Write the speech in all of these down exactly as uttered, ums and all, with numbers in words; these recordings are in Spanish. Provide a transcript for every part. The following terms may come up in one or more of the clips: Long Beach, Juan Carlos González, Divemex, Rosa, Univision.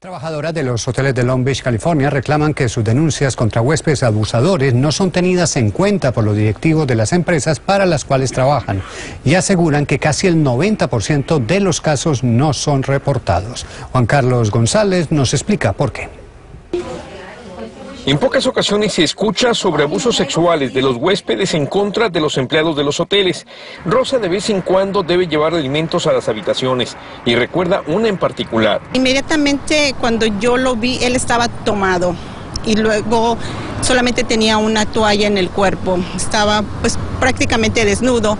Trabajadoras de los hoteles de Long Beach, California, reclaman que sus denuncias contra huéspedes abusadores no son tenidas en cuenta por los directivos de las empresas para las cuales trabajan y aseguran que casi el noventa por ciento de los casos no son reportados. Juan Carlos González nos explica por qué. En pocas ocasiones se escucha sobre abusos sexuales de los huéspedes en contra de los empleados de los hoteles. Rosa de vez en cuando debe llevar alimentos a las habitaciones y recuerda una en particular. Inmediatamente cuando yo lo vi, él estaba tomado y luego solamente tenía una toalla en el cuerpo. Estaba pues prácticamente desnudo.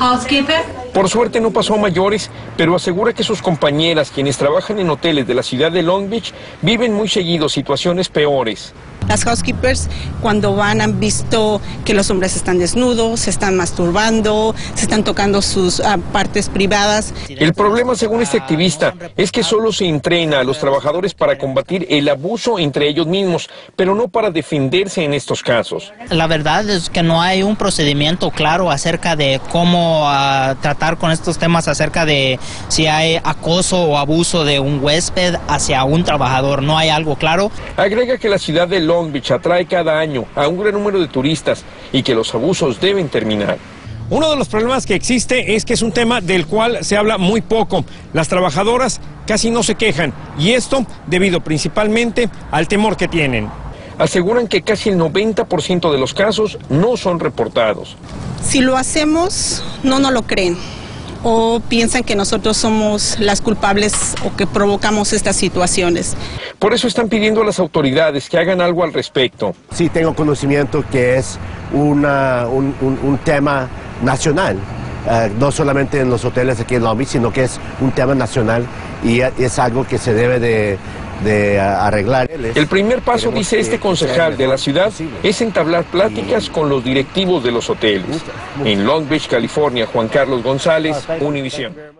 Housekeeper. Por suerte no pasó a mayores, pero asegura que sus compañeras, quienes trabajan en hoteles de la ciudad de Long Beach, viven muy seguido situaciones peores. Las housekeepers cuando van han visto que los hombres están desnudos, se están masturbando, se están tocando sus uh, partes privadas. El problema, según este activista, es que solo se entrena a los trabajadores para combatir el abuso entre ellos mismos, pero no para defenderse en estos casos. La verdad es que no hay un procedimiento claro acerca de cómo uh, tratar con estos temas acerca de si hay acoso o abuso de un huésped hacia un trabajador. No hay algo claro. Agrega que la ciudad de Long Beach atrae cada año a un gran número de turistas y que los abusos deben terminar. Uno de los problemas que existe es que es un tema del cual se habla muy poco. Las trabajadoras casi no se quejan y esto debido principalmente al temor que tienen. Aseguran que casi el noventa por ciento de los casos no son reportados. Si lo hacemos, no nos lo creen o piensan que nosotros somos las culpables o que provocamos estas situaciones. Por eso están pidiendo a las autoridades que hagan algo al respecto. Sí tengo conocimiento que es una, un, un, un tema nacional, uh, no solamente en los hoteles aquí en Long Beach, sino que es un tema nacional y es algo que se debe de... de arreglar. El primer paso, Queremos dice este concejal de la ciudad, es entablar pláticas con los directivos de los hoteles. En Long Beach, California, Juan Carlos González, Univision.